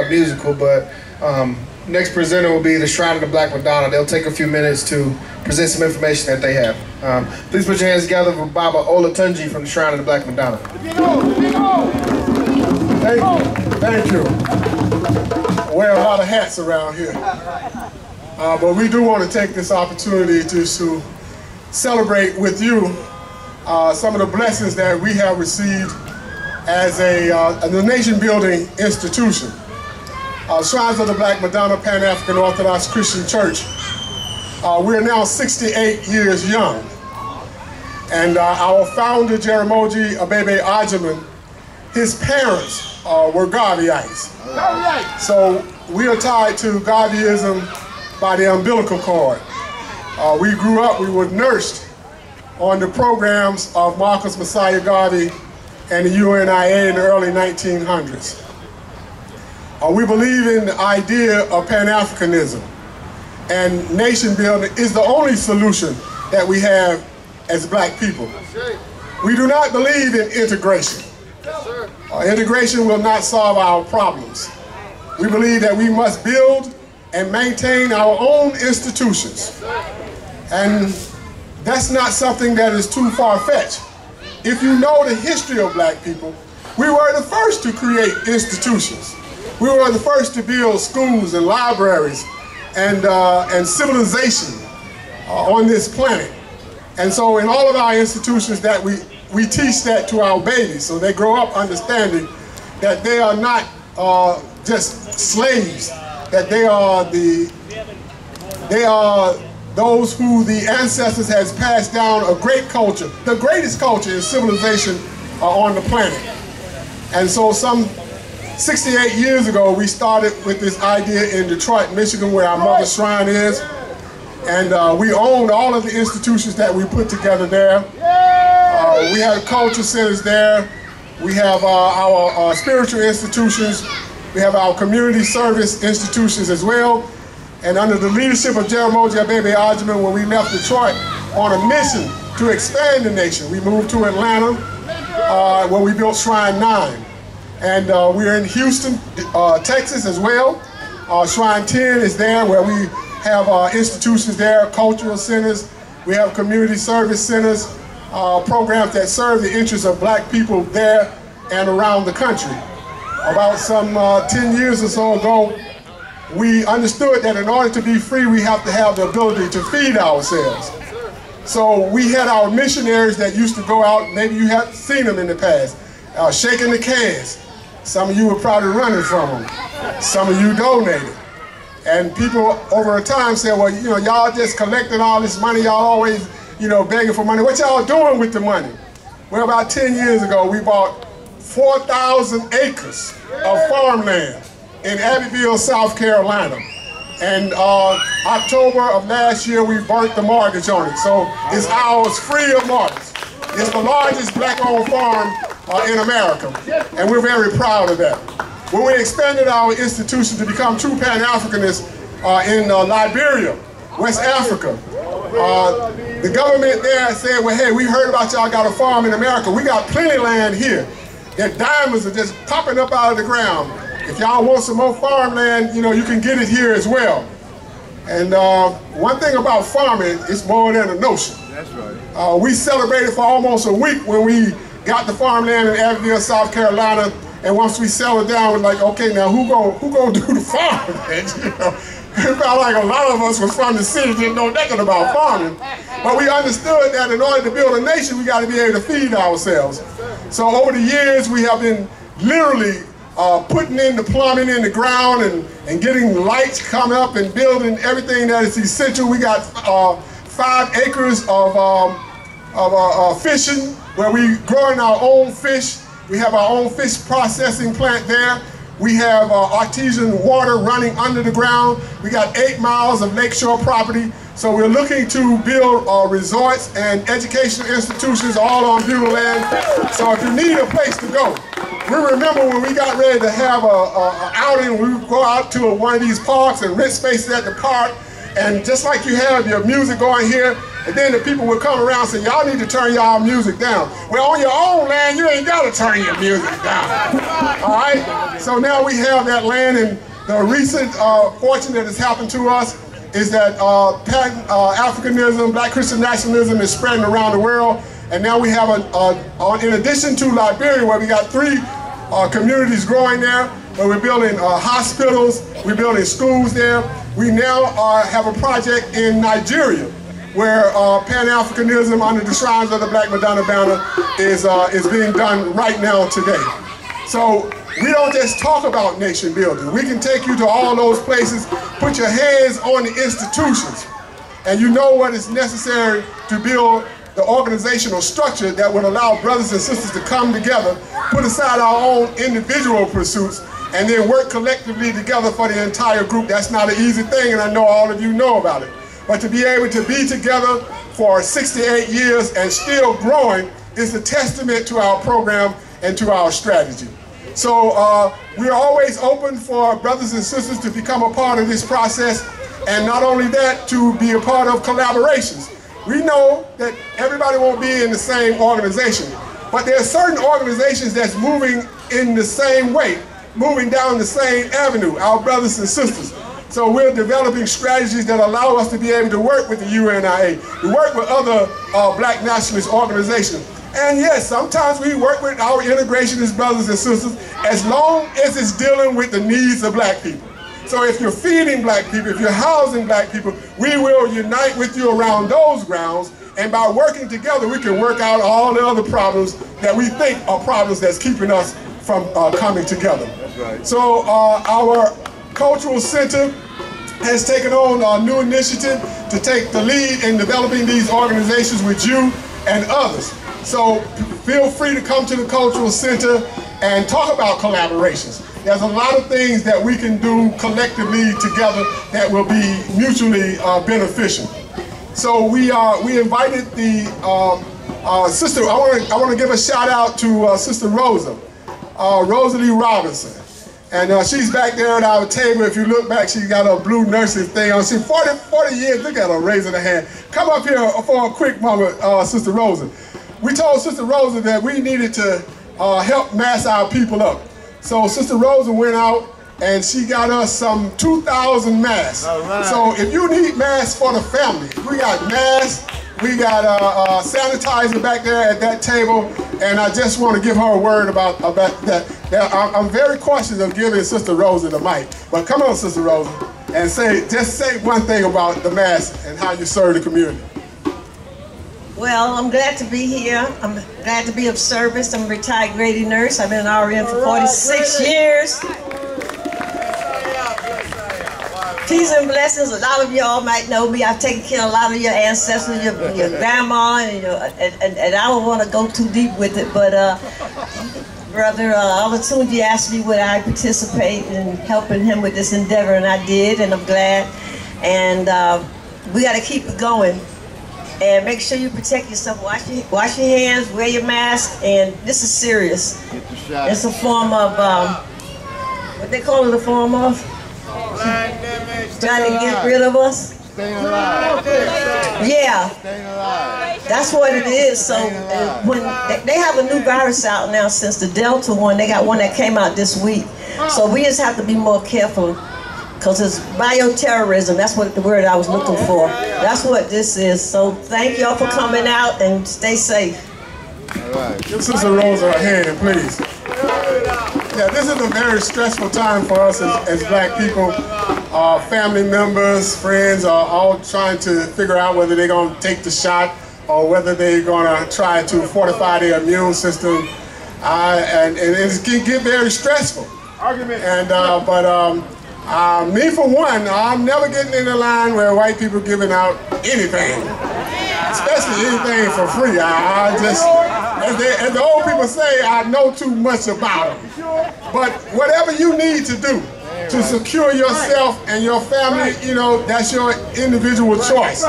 up musical, but next presenter will be the Shrine of the Black Madonna. They'll take a few minutes to present some information that they have. Please put your hands together for Baba Olatunji from the Shrine of the Black Madonna. Thank you. I wear a lot of hats around here. But we do want to take this opportunity to celebrate with you some of the blessings that we have received as a nation-building institution. Shrines of the Black Madonna Pan-African Orthodox Christian Church. We're now 68 years young. And our founder, Jaramogi Abebe Agyeman, his parents were Garveyites. So we are tied to Garveyism by the umbilical cord. We grew up, we were nursed on the programs of Marcus Messiah Garvey and the UNIA in the early 1900s. We believe in the idea of Pan-Africanism, and nation building is the only solution that we have as black people. We do not believe in integration. Integration will not solve our problems. We believe that we must build and maintain our own institutions. And that's not something that is too far-fetched. If you know the history of black people, we were the first to create institutions. We were the first to build schools and libraries and civilization on this planet. And so in all of our institutions that we teach that to our babies, so they grow up understanding that they are not just slaves, that they are those who the ancestors has passed down a great culture. The greatest culture is civilization on the planet. And so some 68 years ago, we started with this idea in Detroit, Michigan, where our mother's shrine is. And we owned all of the institutions that we put together there. We have culture centers there. We have our spiritual institutions. We have our community service institutions as well. And under the leadership of Jaramogi Abebe Agyeman, when we left Detroit on a mission to expand the nation, we moved to Atlanta, where we built Shrine 9. And we're in Houston, Texas as well. Shrine 10 is there, where we have institutions there, cultural centers. We have community service centers, programs that serve the interests of black people there and around the country. About some 10 years or so ago, we understood that in order to be free, we have to have the ability to feed ourselves. So we had our missionaries that used to go out, maybe you have seen them in the past, shaking the cans. Some of you were probably running from them. Some of you donated. And people over a time said, well, you know, y'all just collecting all this money, y'all always, you know, begging for money. What y'all doing with the money? Well, about 10 years ago, we bought 4,000 acres of farmland in Abbeville, South Carolina. And October of last year, we burnt the mortgage on it. So it's ours free of mortgage. It's the largest black-owned farm in America, and we're very proud of that. When we expanded our institution to become true Pan-Africanists in Liberia, West Africa, the government there said, well, hey, we heard about y'all got a farm in America. We got plenty of land here. That diamonds are just popping up out of the ground. If y'all want some more farmland, you know, you can get it here as well. And one thing about farming, it's more than a notion. That's right. We celebrated for almost a week when we got the farmland in Abbeville, South Carolina, and once we settled down, we're like, okay, now who gonna do the farmland? You know, it felt like a lot of us was from the city didn't know nothing about farming, but we understood that in order to build a nation, we got to be able to feed ourselves. So over the years, we have been literally putting in the plumbing in the ground and getting lights come up and building everything that is essential. We got 5 acres of fishing, where we growing our own fish. We have our own fish processing plant there. We have artesian water running under the ground. We got 8 miles of lakeshore property. So we're looking to build resorts and educational institutions all on Bugle land. So if you need a place to go, we remember when we got ready to have an outing, we would go out to one of these parks and rent spaces at the park. And just like you have your music going here, And then the people would come around and say, y'all need to turn y'all music down. Well, on your own land, you ain't got to turn your music down. All right? So now we have that land, and the recent fortune that has happened to us is that Pan-Africanism, Black Christian nationalism is spreading around the world. And now we have, in addition to Liberia, where we got three communities growing there, where we're building hospitals, we're building schools there. We now have a project in Nigeria, where Pan-Africanism under the Shrines of the Black Madonna banner is being done right now today. So we don't just talk about nation building. We can take you to all those places, put your hands on the institutions, and you know what is necessary to build the organizational structure that would allow brothers and sisters to come together, put aside our own individual pursuits, and then work collectively together for the entire group. That's not an easy thing, and I know all of you know about it. But to be able to be together for 68 years and still growing is a testament to our program and to our strategy. So we're always open for brothers and sisters to become a part of this process, and not only that, to be a part of collaborations. We know that everybody won't be in the same organization, but there are certain organizations that's moving in the same way, moving down the same avenue, our brothers and sisters. So we're developing strategies that allow us to be able to work with the UNIA, to work with other black nationalist organizations. And yes, sometimes we work with our integrationist brothers and sisters as long as it's dealing with the needs of black people. So if you're feeding black people, if you're housing black people, we will unite with you around those grounds. And by working together, we can work out all the other problems that we think are problems that's keeping us from coming together. That's right. So our cultural center has taken on a new initiative to take the lead in developing these organizations with you and others. So feel free to come to the Cultural Center and talk about collaborations. There's a lot of things that we can do collectively together that will be mutually beneficial. So we invited the sister. I want to give a shout out to Sister Rosa, Rosalie Robinson, and she's back there at our table. If you look back, she's got a blue nursing thing on. She's 40 years. Look at her raising her hand. Come up here for a quick moment, Sister Rosa. We told Sister Rosa that we needed to help mass our people up. So Sister Rosa went out and she got us some 2,000 masks. Right. So if you need masks for the family, we got masks, we got sanitizer back there at that table, and I just want to give her a word about that. Now, I'm very cautious of giving Sister Rosa the mic, but come on, Sister Rosa, and just say one thing about the masks and how you serve the community. Well, I'm glad to be here. I'm glad to be of service. I'm a retired Grady nurse. I've been an RN for 46 years. Peace and blessings. A lot of y'all might know me. I've taken care of a lot of your ancestors, your grandma, and I don't want to go too deep with it, but Brother Olatunji asked me would I participate in helping him with this endeavor, and I did, and I'm glad. And we got to keep it going. And make sure you protect yourself, wash your hands, wear your mask, and this is serious. It's a form of, what they call it, a form of? Trying to get rid of us? Staying alive. Yeah. Staying alive. That's what it is. So when they have a new virus out now since the Delta one, they got one that came out this week. So we just have to be more careful. Because it's bioterrorism, that's what the word I was looking for. That's what this is. So thank y'all for coming out and stay safe. All right. Give Sister Rosa a hand, please. Yeah, this is a very stressful time for us as black people. Our family members, friends are all trying to figure out whether they're going to take the shot or whether they're going to try to fortify their immune system. And it can get very stressful. And me, for one, I'm never getting in the line where white people giving out anything, especially anything for free. I just, as the old people say, I know too much about it. But whatever you need to do to secure yourself and your family, you know, that's your individual choice.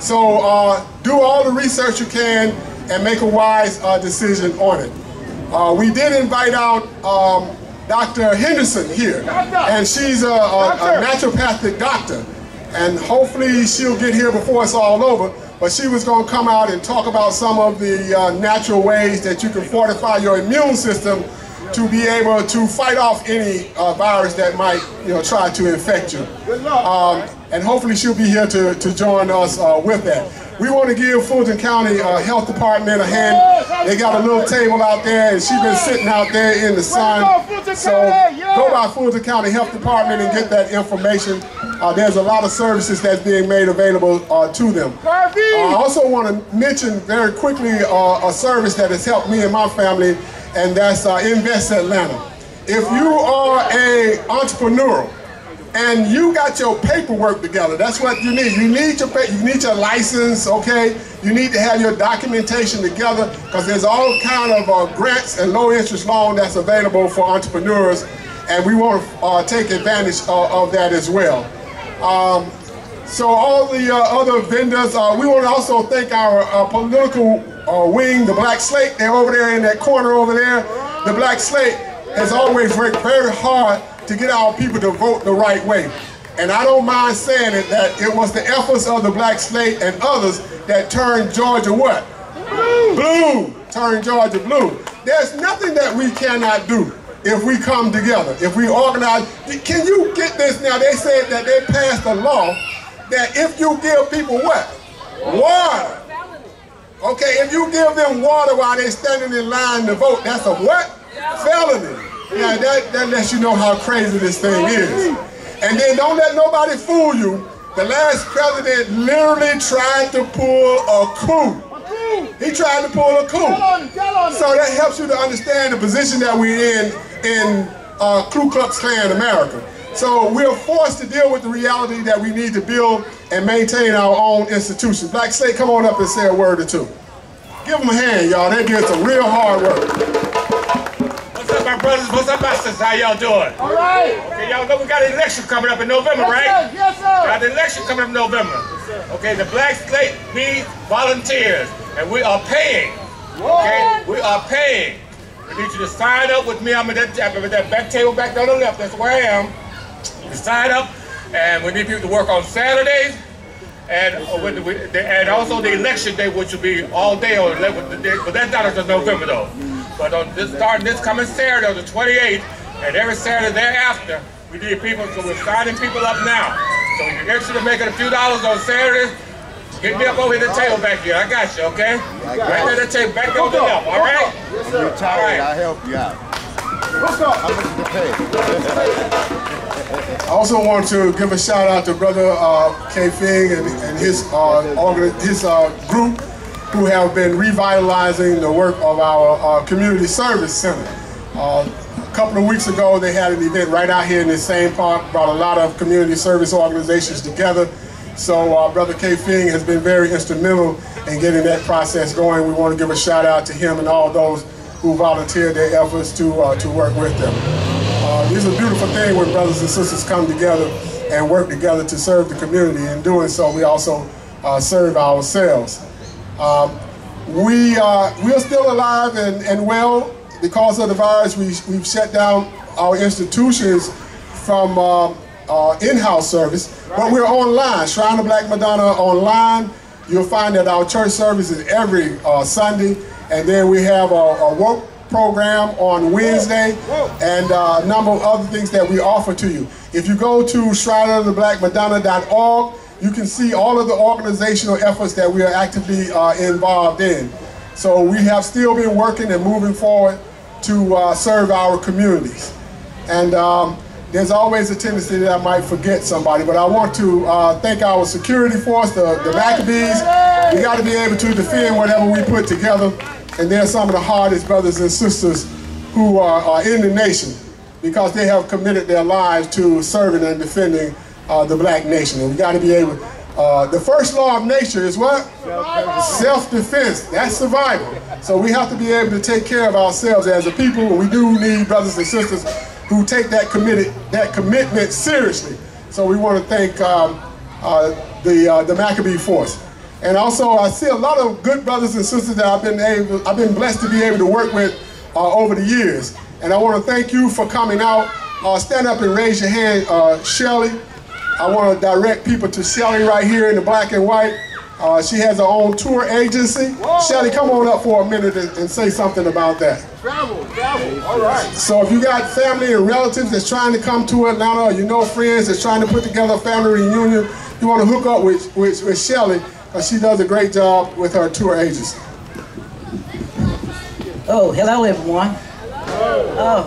So do all the research you can and make a wise decision on it. We did invite out Dr. Henderson here, and she's a naturopathic doctor, and hopefully she'll get here before it's all over. but she was going to come out and talk about some of the natural ways that you can fortify your immune system to be able to fight off any virus that might, you know, try to infect you. And hopefully she'll be here to join us with that. We want to give Fulton County Health Department a hand. They got a little table out there, and she's been sitting out there in the sun. So go by Fulton County Health Department and get that information. There's a lot of services that's being made available to them. I also want to mention very quickly a service that has helped me and my family, and that's Invest Atlanta. If you are an entrepreneur and you got your paperwork together, that's what you need. You need your license, okay? You need to have your documentation together, because there's all kind of grants and low interest loan that's available for entrepreneurs, and we want to take advantage of that as well. So all the other vendors, we want to also thank our political wing, the Black Slate. They're over there in that corner over there. The Black Slate has always worked very hard to get our people to vote the right way. And I don't mind saying it, that it was the efforts of the Black Slate and others that turned Georgia what? Blue! Blue! Turned Georgia blue. There's nothing that we cannot do if we come together, if we organize. Can you get this now? They said that they passed a law that if you give people what? Water. Okay, if you give them water while they're standing in line to vote, that's a what? Felony. Yeah, that lets you know how crazy this thing is. And then don't let nobody fool you. The last president literally tried to pull a coup. He tried to pull a coup. So that helps you to understand the position that we're in Ku Klux Klan America. So we're forced to deal with the reality that we need to build and maintain our own institutions. Black Slate, come on up and say a word or two. Give them a hand, y'all. They did some real hard work. What's up, my brothers? What's up, my sisters? How y'all doing? All right. Okay, y'all know we got an election coming up in November, right? Yes, sir. Got an election coming up in November. Okay, the Black Slate needs volunteers, and we are paying. Okay, we are paying. I need you to sign up with me. I'm at that back table back there on the left. That's where I am. To sign up, and we need people to work on Saturdays, and also the election day, which will be all day on 11th day, but that's not until November though. But on this, starting this coming Saturday on the 28th, and every Saturday thereafter, we need people, so we're signing people up now. So if you're interested in making a few dollars on Saturdays, get me up over here at the table back here. I got you, okay? Right there at the table, back there on the left, all right? Yes, sir. Retired, I'll help you out. What's up? I'm looking to pay. I also want to give a shout out to Brother Kefing and his group, who have been revitalizing the work of our community service center. A couple of weeks ago, they had an event right out here in this same park, brought a lot of community service organizations together. So Brother Kefing has been very instrumental in getting that process going. We want to give a shout out to him and all those who volunteered their efforts to work with them. It's a beautiful thing when brothers and sisters come together and work together to serve the community. In doing so, we also serve ourselves. We're still alive and well because of the virus. We've shut down our institutions from in-house service, but we're online. Shrine of the Black Madonna online. You'll find that our church service is every Sunday, and then we have a work program on Wednesday, and a number of other things that we offer to you. If you go to shrineoftheblackmadonna.org, you can see all of the organizational efforts that we are actively involved in. So we have still been working and moving forward to serve our communities. And there's always a tendency that I might forget somebody, but I want to thank our security force, the Maccabees. We got to be able to defend whatever we put together. And they're some of the hardest brothers and sisters who are in the nation, because they have committed their lives to serving and defending the black nation. And we got to be able, the first law of nature is what? Self-defense. That's survival. So we have to be able to take care of ourselves as a people. We do need brothers and sisters who take that commitment seriously. So we want to thank the Maccabee force. And also, I see a lot of good brothers and sisters that I've been blessed to be able to work with over the years. And I want to thank you for coming out. Stand up and raise your hand, Shelly. I want to direct people to Shelly right here in the black and white. She has her own tour agency. Whoa. Shelly, come on up for a minute and say something about that. Travel, all right. So if you got family and relatives that's trying to come to Atlanta, or you know friends that's trying to put together a family reunion, you want to hook up with Shelly, because she does a great job with her tour agency. Oh, hello everyone. Hello.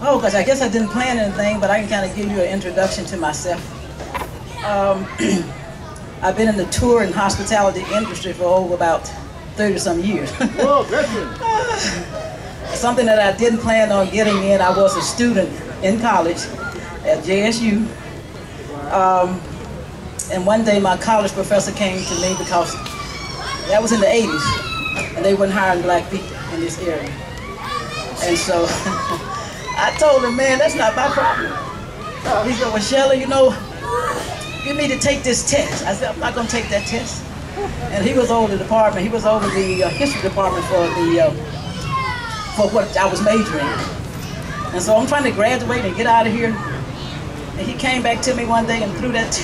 Oh, because I guess I didn't plan anything, but I can kind of give you an introduction to myself. I've been in the tour and hospitality industry for about 30-some years. Whoa, something that I didn't plan on getting in. I was a student in college at JSU. And one day my college professor came to me, because that was in the 80s, and they weren't hiring black people in this area. And so I told him, man, that's not my problem. He said, well, Shelly, you know, you need to take this test. I said, I'm not going to take that test. And he was over the department. He was over the history department for what I was majoring in. And so I'm trying to graduate and get out of here. And he came back to me one day and threw that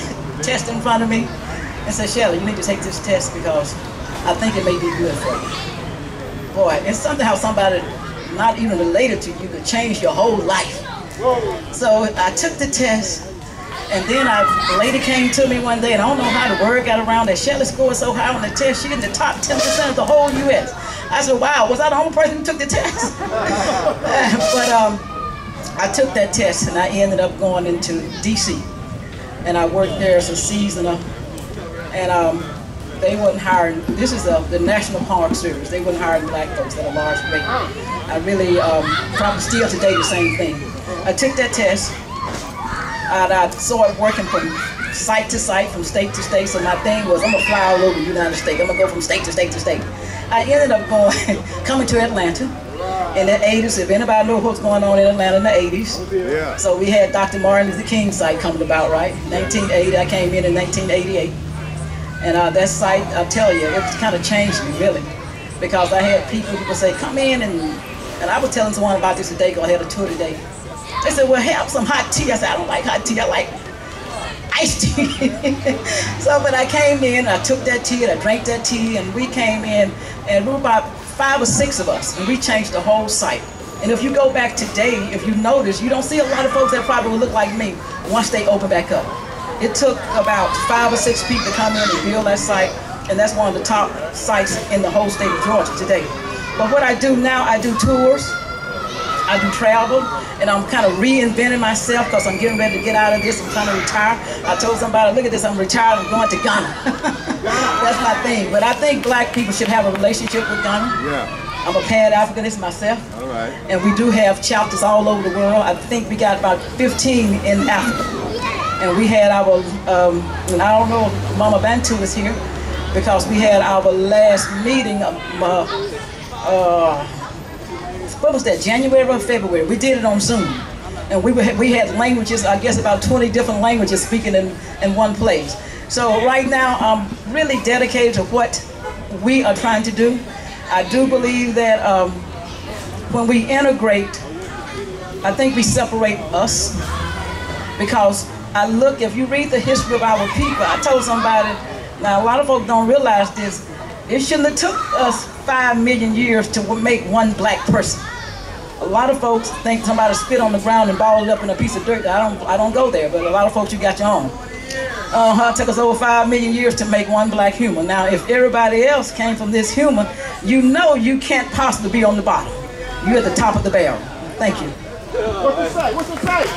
test in front of me and said, Shelly, you need to take this test, because I think it may be good for you. Boy, it's something how somebody not even related to you could change your whole life. Whoa. So I took the test. And then a lady came to me one day, and I don't know how the word got around that Shelly scored so high on the test, she's in the top 10% of the whole U.S. I said, wow, was I the only person who took the test? But I took that test, and I ended up going into D.C. And I worked there as a seasoner. And they wouldn't hire, this is the National Park Service, they wouldn't hire black folks at a large rate. I really, probably still today the same thing. I took that test. I started working from site to site, from state to state, so my thing was, I'm going to fly all over the United States. I'm going to go from state to state to state. I ended up coming to Atlanta in the 80s, if anybody knows what's going on in Atlanta in the 80s. Yeah. So we had Dr. Martin Luther King site coming about, right? 1980, I came in 1988. And that site, I tell you, it kind of changed me, really, because I had people say, come in, and I was telling someone about this today, because I had a tour today. They said, well, have some hot tea. I said, I don't like hot tea. I like iced tea. So, but I came in, I took that tea, and I drank that tea, and we came in, and we were about 5 or 6 of us, and we changed the whole site. And if you go back today, if you notice, you don't see a lot of folks that probably would look like me once they open back up. It took about 5 or 6 people to come in and build that site, and that's one of the top sites in the whole state of Georgia today. But what I do now, I do tours. I do travel, and I'm kind of reinventing myself, because I'm getting ready to get out of this. I'm trying to retire. I told somebody, look at this, I'm retired, I'm going to Ghana. That's my thing. But I think black people should have a relationship with Ghana. Yeah. I'm a Pan-Africanist myself. All right. And we do have chapters all over the world. I think we got about 15 in Africa. And we had our, and I don't know if Mama Bantu is here, because we had our last meeting of, what was that, January or February? We did it on Zoom. And we had languages, I guess about 20 different languages speaking in one place. So right now, I'm really dedicated to what we are trying to do. I do believe that when we integrate, I think we separate us. Because I look, if you read the history of our people, I told somebody, now a lot of folks don't realize this, it shouldn't have took us 5 million years to make one black person. A lot of folks think somebody spit on the ground and balled it up in a piece of dirt. I don't go there, but a lot of folks, you got your own. It took us over 5 million years to make one black human. Now, if everybody else came from this human, you know you can't possibly be on the bottom. You're at the top of the barrel. Thank you. What's the site?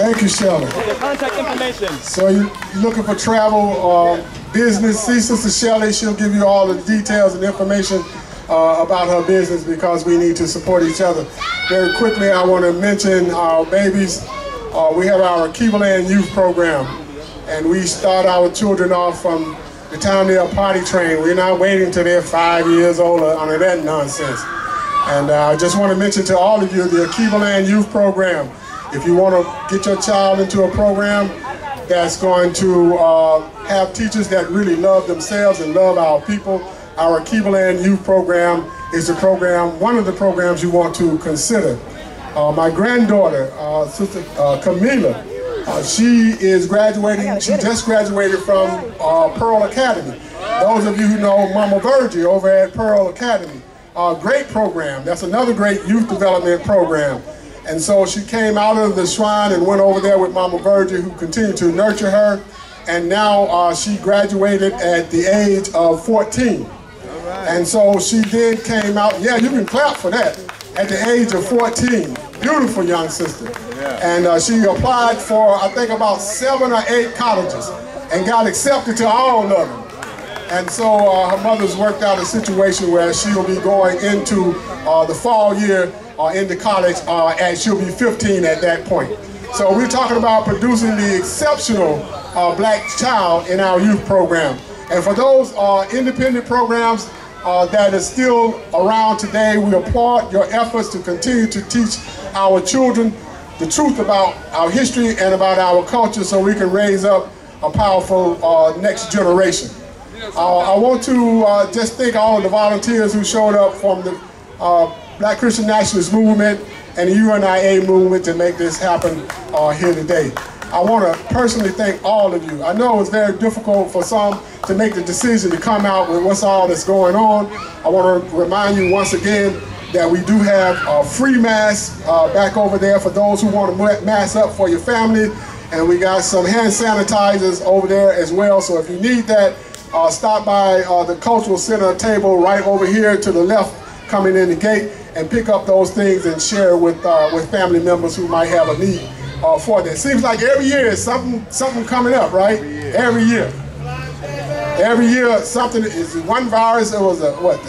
Thank you, Shelly. Contact information. So you're looking for travel, business, see Sister Shelly, she'll give you all the details and information about her business, because we need to support each other. Very quickly, I want to mention our babies. We have our Akiva Land Youth Program, and we start our children off from the time they are potty trained. We're not waiting until they're 5 years old or under that nonsense. And I just want to mention to all of you the Akiva Land Youth Program. If you want to get your child into a program that's going to have teachers that really love themselves and love our people, our Akiva Land Youth Program is the program, one of the programs you want to consider. My granddaughter, Sister Camila, She is graduating, she just graduated from Pearl Academy. Those of you who know Mama Virgie over at Pearl Academy, great program. That's another great youth development program. And so she came out of the shrine and went over there with Mama Virgie, who continued to nurture her. And now she graduated at the age of 14. And so she then came out, yeah, you can clap for that, at the age of 14. Beautiful young sister. And she applied for, I think, about 7 or 8 colleges and got accepted to all of them. And so her mother's worked out a situation where she'll be going into the fall year into college, and she'll be 15 at that point. So we're talking about producing the exceptional black child in our youth program. And for those independent programs that is still around today, we applaud your efforts to continue to teach our children the truth about our history and about our culture so we can raise up a powerful next generation. I want to just thank all of the volunteers who showed up from the Black Christian Nationalist Movement and the UNIA movement to make this happen here today. I want to personally thank all of you. I know it's very difficult for some to make the decision to come out with what's all that's going on. I want to remind you once again that we do have a free mask back over there for those who want to mask up for your family. And we got some hand sanitizers over there as well. So if you need that, stop by the Cultural Center table right over here to the left coming in the gate and pick up those things and share with family members who might have a need for that. Seems like every year is something coming up, right? Every year. Every year something is one virus. It was a, what,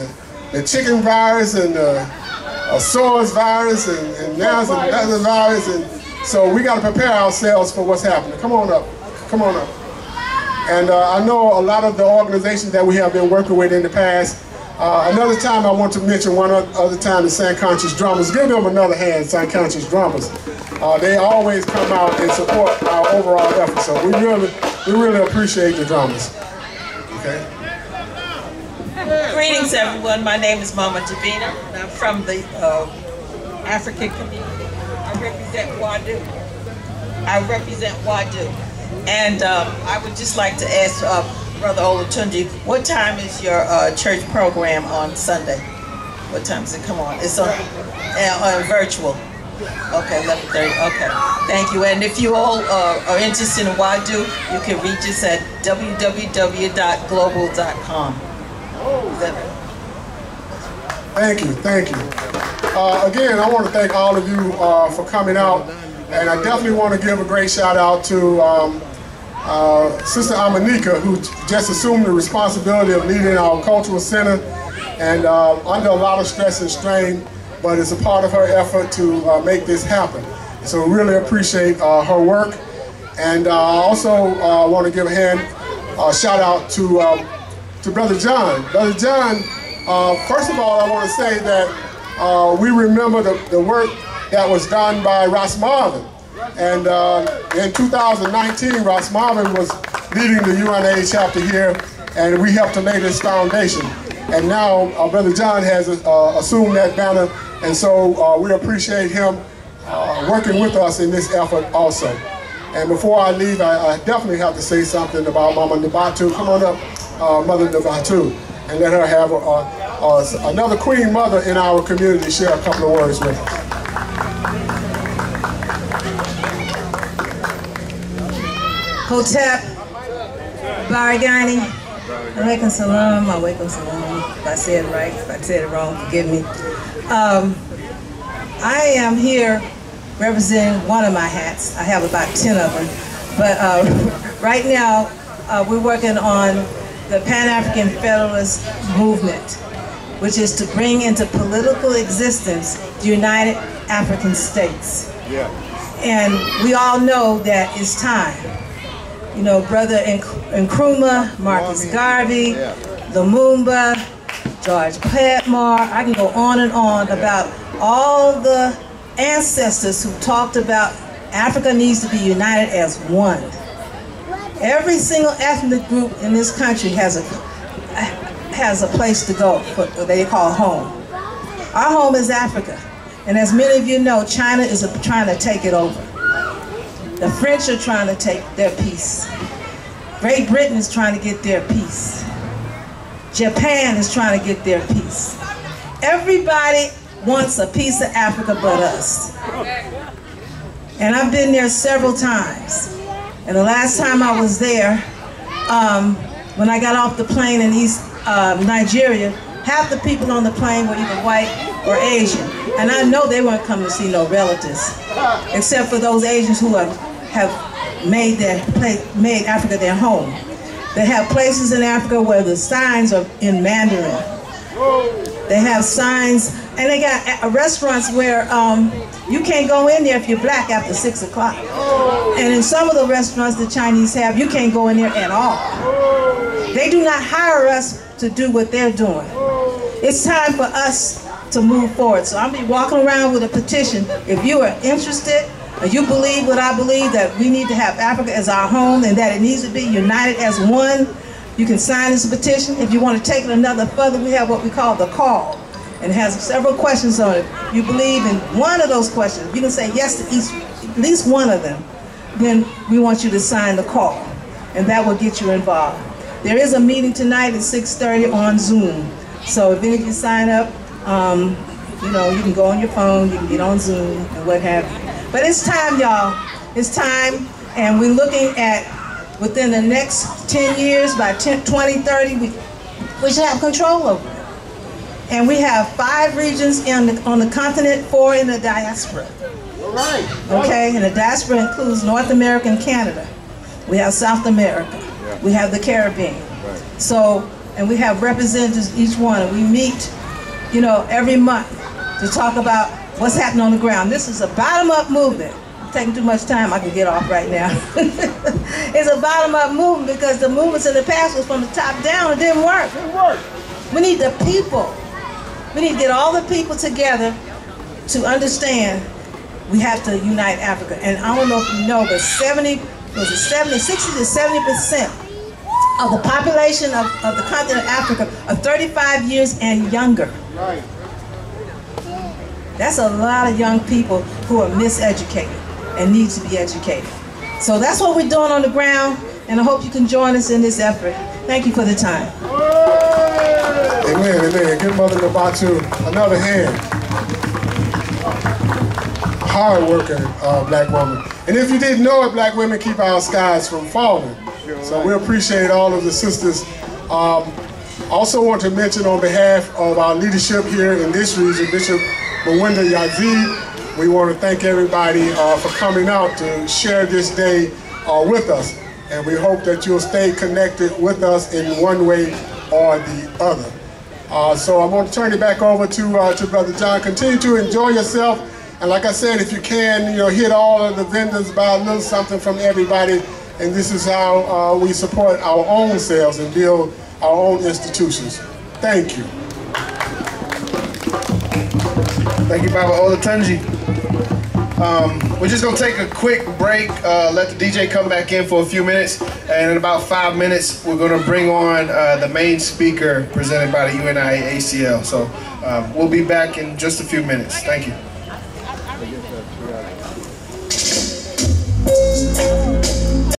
the chicken virus and a SARS virus and now it's another virus. And so we got to prepare ourselves for what's happening. Come on up. Come on up. And I know a lot of the organizations that we have been working with in the past. Another time I want to mention one other time the San Conscious Drummers. Give them another hand, San Conscious Drummers. They always come out and support our overall effort. So we really appreciate the drummers. Okay. Greetings, everyone. My name is Mama Javina, and I'm from the African community. I represent Wadu. And I would just like to ask Brother Olatunji, what time is your church program on Sunday? What time does it come on? It's on virtual. Okay, 11:30. Okay, thank you. And if you all are interested in Wadu, you can reach us at www.global.com. Thank you. Again, I want to thank all of you for coming out, and I definitely want to give a great shout out to Sister Amanika, who just assumed the responsibility of leading our cultural center, and under a lot of stress and strain, but it's a part of her effort to make this happen. So we really appreciate her work, and I also want to give a shout out to Brother John. Brother John, first of all, I want to say that we remember the work that was done by Ross Marvin. And in 2019, Ross Marvin was leading the UNA chapter here, and we helped to lay this foundation. And now Brother John has assumed that banner, and so we appreciate him working with us in this effort also. And before I leave, I definitely have to say something about Mama Nabatu. Come on up. Mother Nabatu, and let her have another Queen Mother in our community share a couple of words with us. Hotep, Baragani, Alaikum Salam, Alaikum Salam. If I said it right, if I said it wrong, forgive me. I am here representing one of my hats. I have about 10 of them, but right now we're working on the Pan-African Federalist Movement, which is to bring into political existence the United African States. Yeah. And we all know that it's time. You know, Brother Nkrumah, Marcus Garvey, yeah. Lumumba, George Padmore, I can go on and on about all the ancestors who talked about Africa needs to be united as one. Every single ethnic group in this country has a place to go, what they call home. Our home is Africa, and as many of you know, China is trying to take it over. The French are trying to take their piece. Great Britain is trying to get their piece. Japan is trying to get their piece. Everybody wants a piece of Africa but us. And I've been there several times. And the last time I was there, when I got off the plane in East Nigeria, half the people on the plane were either white or Asian. And I know they weren't coming to see no relatives, except for those Asians who have made Africa their home. They have places in Africa where the signs are in Mandarin. They have signs, and they got restaurants where you can't go in there if you're black after 6 o'clock. And in some of the restaurants the Chinese have, you can't go in there at all. They do not hire us to do what they're doing. It's time for us to move forward. So I'll be walking around with a petition. If you are interested, or you believe what I believe, that we need to have Africa as our home and that it needs to be united as one, you can sign this petition. If you want to take it another further, we have what we call the call. And it has several questions on it. If you believe in one of those questions, you can say yes to each, at least one of them. Then we want you to sign the call. And that will get you involved. There is a meeting tonight at 6:30 on Zoom. So if any of you sign up, you know, you can go on your phone, you can get on Zoom and what have you. But it's time, y'all. It's time, and we're looking at within the next 10 years, by 2030, we should have control over it. And we have 5 regions on the continent, 4 in the diaspora. All right. Okay, and the diaspora includes North America and Canada. We have South America. We have the Caribbean. Right. So, and we have representatives each one, and we meet, you know, every month to talk about what's happening on the ground. This is a bottom-up movement. I'm taking too much time, I can get off right now. It's a bottom-up movement because the movements in the past was from the top down, it didn't work. It didn't work. We need the people. We need to get all the people together to understand we have to unite Africa. And I don't know if you know, but 60 to 70% of the population of the continent of Africa are 35 years and younger. Right. That's a lot of young people who are miseducated and need to be educated. So that's what we're doing on the ground, and I hope you can join us in this effort. Thank you for the time. Amen, amen. Give Mother Nabatu another hand. Hard worker, black woman. And if you didn't know it, black women keep our skies from falling. So we appreciate all of the sisters. Also want to mention on behalf of our leadership here in this region, Bishop Mawinda Yazid, we want to thank everybody for coming out to share this day with us. And we hope that you'll stay connected with us in one way or the other. So I'm going to turn it back over to Brother John. Continue to enjoy yourself. And like I said, if you can, you know, hit all of the vendors, buy a little something from everybody. And this is how we support our own selves and build our own institutions. Thank you. Thank you, Baba Olatunji. We're just going to take a quick break, let the DJ come back in for a few minutes. And in about 5 minutes, we're going to bring on the main speaker presented by the UNIAACL. So we'll be back in just a few minutes. Thank you.